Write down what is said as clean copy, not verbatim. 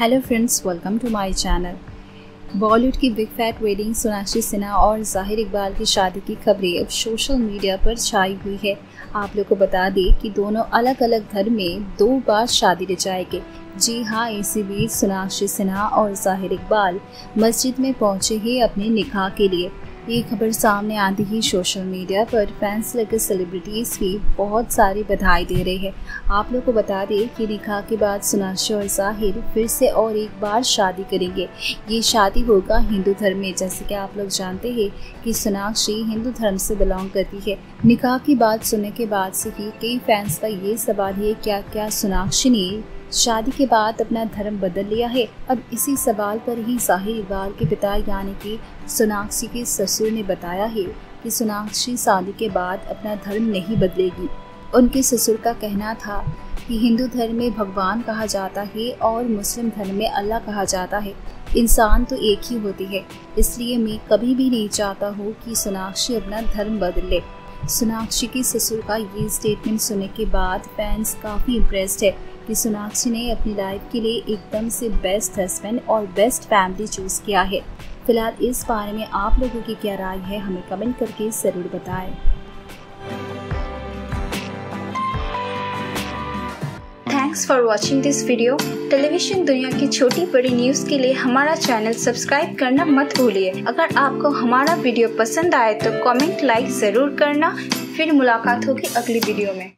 Hello friends, welcome to my channel. Bollywood की big fat wedding, Sonakshi Sinha और ज़ाहिर इकबाल की शादी की खबरें अब सोशल मीडिया पर छाई हुई है। आप लोग को बता दें कि दोनों अलग अलग घर में 2 बार शादी रचाएंगे। जी हाँ, इसी बीच सोनाक्षी सिन्हा और ज़ाहिर इकबाल मस्जिद में पहुंचे ही अपने निकाह के लिए। ये खबर सामने आती ही सोशल मीडिया पर फैंस लगे सेलिब्रिटीज़ की बहुत सारी बधाई दे रहे हैं। आप लोग को बता दें कि निकाह के बाद सोनाक्षी और ज़ाहिर फिर से और एक बार शादी करेंगे। ये शादी होगा हिंदू धर्म में। जैसे कि आप लोग जानते हैं कि सोनाक्षी हिंदू धर्म से बिलोंग करती है। निकाह की बात सुनने के बाद से ही कई फैंस का ये सवाल है, क्या सोनाक्षी ने शादी के बाद अपना धर्म बदल लिया है। अब इसी सवाल पर ही ज़ाहिर इकबाल के पिता यानी कि सोनाक्षी के ससुर ने बताया है कि सोनाक्षी शादी के बाद अपना धर्म नहीं बदलेगी। उनके ससुर का कहना था कि हिंदू धर्म में भगवान कहा जाता है और मुस्लिम धर्म में अल्लाह कहा जाता है। इंसान तो एक ही होती है, इसलिए मैं कभी भी नहीं चाहता हूँ कि सोनाक्षी अपना धर्म बदले। सोनाक्षी के ससुर का ये स्टेटमेंट सुनने के बाद फैंस काफ़ी इम्प्रेस्ड है कि सोनाक्षी ने अपनी लाइफ के लिए एकदम से बेस्ट हस्बैंड और बेस्ट फैमिली चूज़ किया है। फिलहाल इस बारे में आप लोगों की क्या राय है, हमें कमेंट करके ज़रूर बताएं। Thanks for watching this video. Television दुनिया की छोटी बड़ी न्यूज़ के लिए हमारा चैनल सब्सक्राइब करना मत भूलिए। अगर आपको हमारा वीडियो पसंद आए तो कमेंट लाइक ज़रूर करना। फिर मुलाकात होगी अगली वीडियो में।